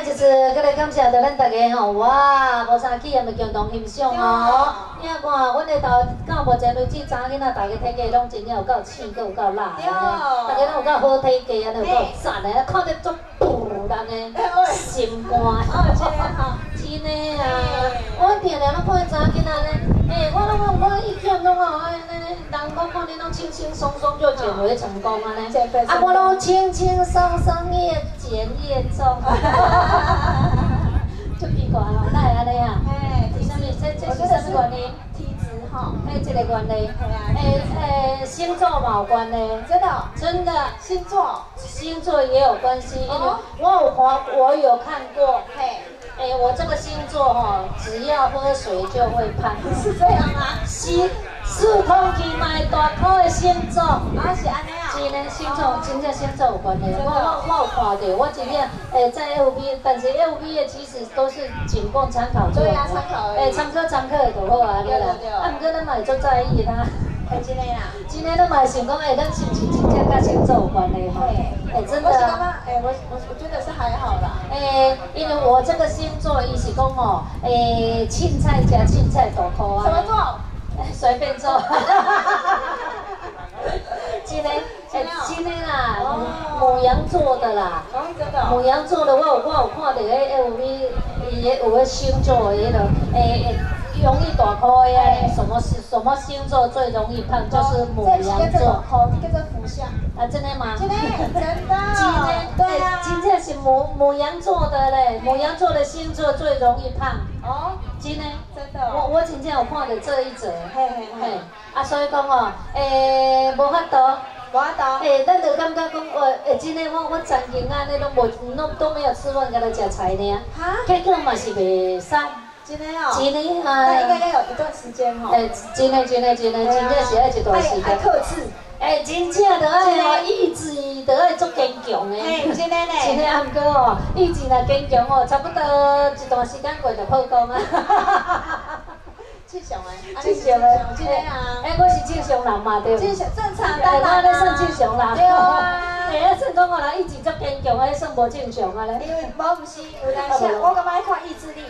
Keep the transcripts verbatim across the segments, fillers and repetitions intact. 呢就是佮你感谢着咱大家吼，哇，无啥起也咪共同欣赏哦。你看，阮的头到目前为止，查囡仔大家体格拢真有够醒，佮有够辣，大家拢有够好体格，安尼有够赞的，看得足补人的心肝。哦，真好，真的啊！我平常拢看查囡仔咧，哎，我拢我我意见拢哦，安尼人讲看你拢轻轻松松就减肥成功安尼，啊，我拢轻轻松松越减越重。 出奇怪吼，哪会安尼啊？哎，是啥物？这这是啥物原因？体质吼，哎，这个原因。哎哎，哎，星座嘛有关嘞。真的？真的。星座。星座也有关系，因为我有看，我有看过。嘿。哎，我这个星座吼，只要喝水就会胖。是这样吗？是。四空气脉大口的星座。啊，是安尼啊。是嘞，星座真正星座有关嘞。我我我有看过，我真正。 哎，在 F B， 但是 F B 的其实都是仅供参考。对啊，参考而已。哎，参考参考就好啊，对啦。啊，不过咱嘛会足在意啦。哎，真的啦。真的，咱嘛想讲，哎，咱是不是真正甲星座有关嘞？对。哎，真的。我是感觉，哎，我我我觉得是还好啦。哎，因为我这个星座，伊是讲哦，哎，青菜加青菜大块啊。什么座？随便做。 真的，哎，真的啦，牡羊座的啦，牡羊座的我有我有看到迄有咪，伊个有个星座迄落，哎，容易大颗的啊，什么什么星座最容易胖？就是牡羊座。好，这个福相。啊，真的吗？真的，真的。真的，对啊，真正是牡牡羊座的嘞，牡羊座的星座最容易胖。哦，真的。真的。我我真正有看到这一则。嘿嘿嘿。 啊，所以讲哦，诶，无法度，无法度，诶，咱就感觉讲，诶，诶，真诶，我我曾经啊，你拢无，拢都没有吃饭，干来食菜呢，哈，结果嘛是袂瘦，真诶哦，真诶啊，那应该要有一段时间吼，诶，真诶，真诶，真诶，真正是要一段时间，爱克制，诶，真正着爱意志着爱足坚强诶，真诶咧，真诶啊，毋过哦，意志若坚强哦，差不多一段时间过就破功啊。 正常诶，正常诶，真诶啊！诶，我是正常人嘛，对不？正常正常，但我咧算正常人。对啊。诶，啊算讲我人意志足坚强，诶算无正常啊咧。因为无毋是，有当时我感觉爱看意志力。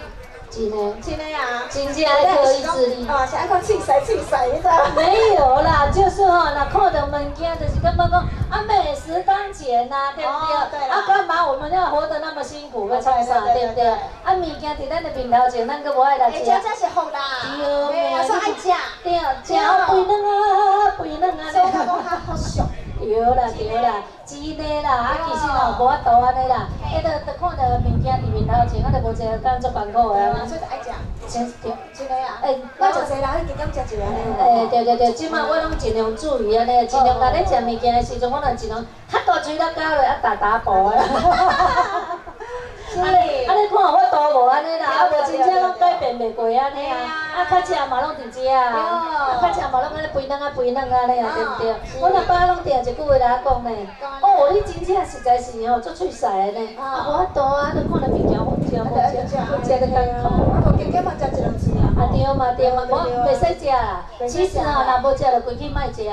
真诶。真诶啊！真正爱靠意志力。哦，是爱靠气势，气势，你知无？没有啦，就是吼，那看到物件就是感觉讲啊，美食当前呐，对不对？啊，干嘛我们要活得那么辛苦？要创啥？对不对？啊，物件伫咱的面头前，咱阁无爱来食。食才是福啦。 对，我说爱食，对，食好肥嫩啊，肥嫩啊，所以讲较好上。对啦，对啦，真的啦，啊其实哦无法度安尼啦，迄个着看着物件伫面头前，啊着无一个感觉艰苦个。所以着爱食。真对，真个啊。诶，我食西人，去减食一个安尼。诶，对对对，即摆我拢尽量注意安尼，尽量甲咧食物件个时阵，我着尽量较大嘴啦，咬落啊大大步个啦。 啊你啊你看我多无安尼啦，啊无真正拢改变袂过安尼啊，啊较食嘛拢伫遮啊，较食嘛拢安尼肥嫩啊肥嫩安尼啊，对不对？我阿爸拢定一句话来讲咧，哦你真正实在是吼足趣事诶咧，啊无法度啊，你看着物件好食好食好食得艰苦，啊无加减嘛食一两次啊，啊对嘛对嘛，我袂使食啦，其实吼若无食着规去莫食咧，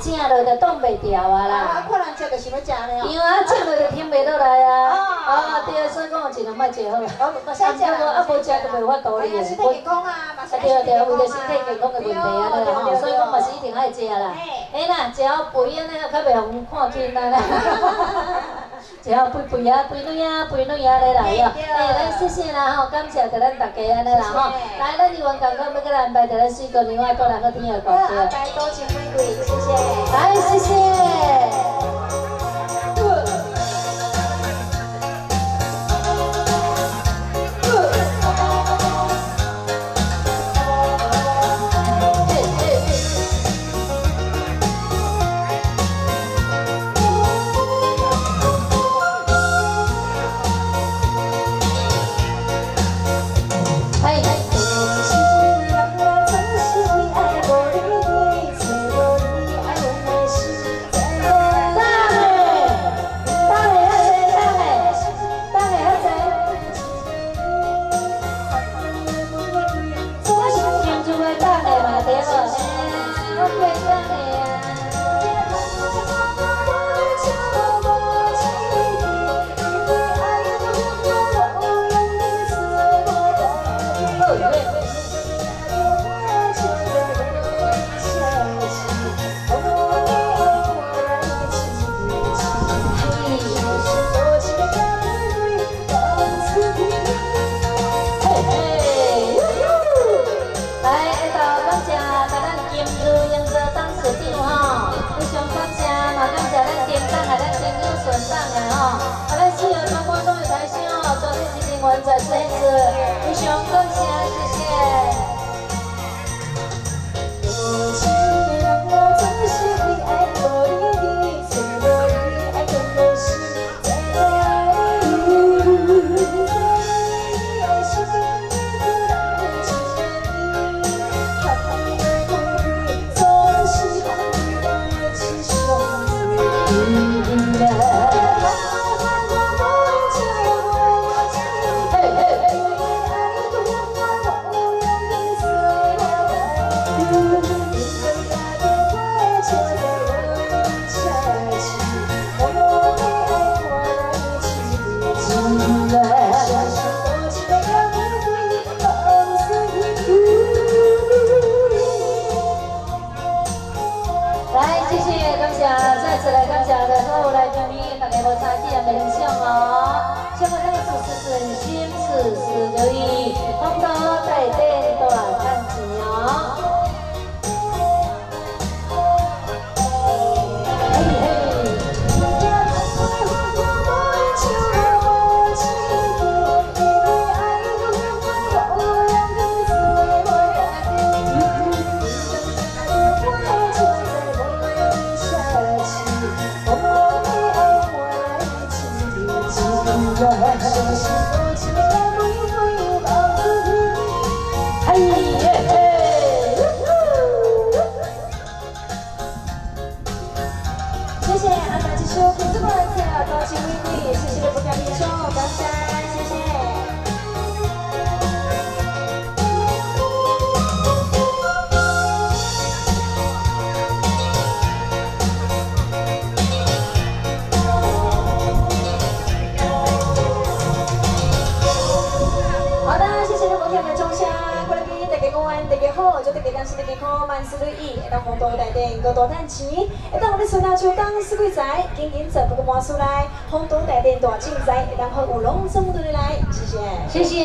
正落着挡袂牢啊啦，啊看人食着想要食咧，对啊，食落着停袂落来啊，啊对所以。 讲尽量莫食好啦，啊无食就袂法度哩个，无健康啊，嘛是对对，为着身体健康个问题啊，对吼，所以讲嘛是一定爱食啦。哎啦，食好肥安尼，较袂互看轻啊啦。食好肥肥啊，肥女啊，肥女啊，来啦哟。哎，咱谢谢啦吼，感谢着咱大家安尼啦吼。来，咱二万公公要搁来安排着咱水果牛啊，过来好听个歌曲。安排多情玫瑰，谢谢。来，谢谢。们掌声一次，英雄贡献，谢谢。 谢谢。